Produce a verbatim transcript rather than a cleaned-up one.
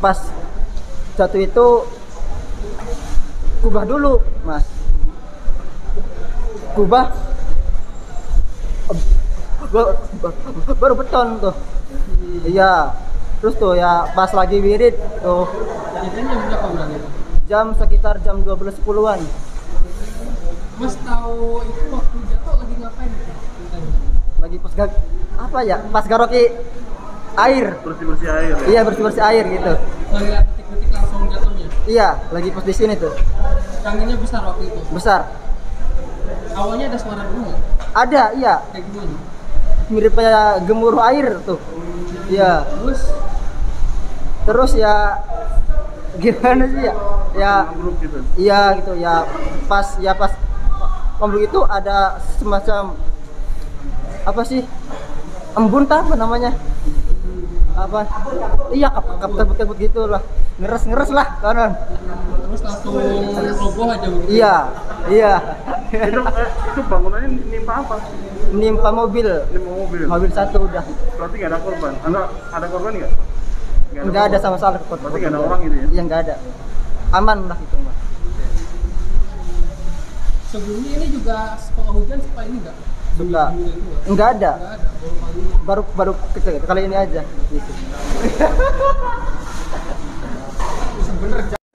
pas jatuh itu kubah dulu, Mas. Kubah baru beton tuh. Iya. Terus tuh ya pas lagi wirid tuh. Jam sekitar jam dua belas sepuluhan. Mas tahu itu waktu jatuh lagi ngapain? Lagi pas gak, apa ya? Pas garoki air. Bersih-bersih air. Ya? Iya, bersih-bersih air gitu. Lagi detik-detik langsung jatuhnya. Iya, lagi pas di sini tuh. Anginnya besar waktu itu. Besar. Awalnya ada suara dulu. Ada, iya. Kayak gimana? Mirip kayak gemuruh air tuh. Hmm. Iya. Terus terus ya gimana sih ya? Ya gemuruh gitu. Iya gitu ya. Pas ya pas gemuruh itu ada semacam apa sih? Embun tak apa namanya? Apa? Iya, kaput-kaput gitu lah. Ngeres-ngeres lah kanan. Terus langsung roboh aja begitu. Iya. Iya. Itu, itu bangunannya nimpa apa? Nimpa mobil. Nimpa mobil. Mobil satu udah. Berarti enggak ada korban. Enggak ada korban enggak? Enggak ada sama sekali korban. Berarti enggak ada orang gitu ya? Iya, enggak ada. Aman lah itu, Mas. Sebelumnya ini juga sekolah hujan sekolah ini enggak? Enggak, enggak ada. Baru baru kecil kali ini aja. Sebenarnya.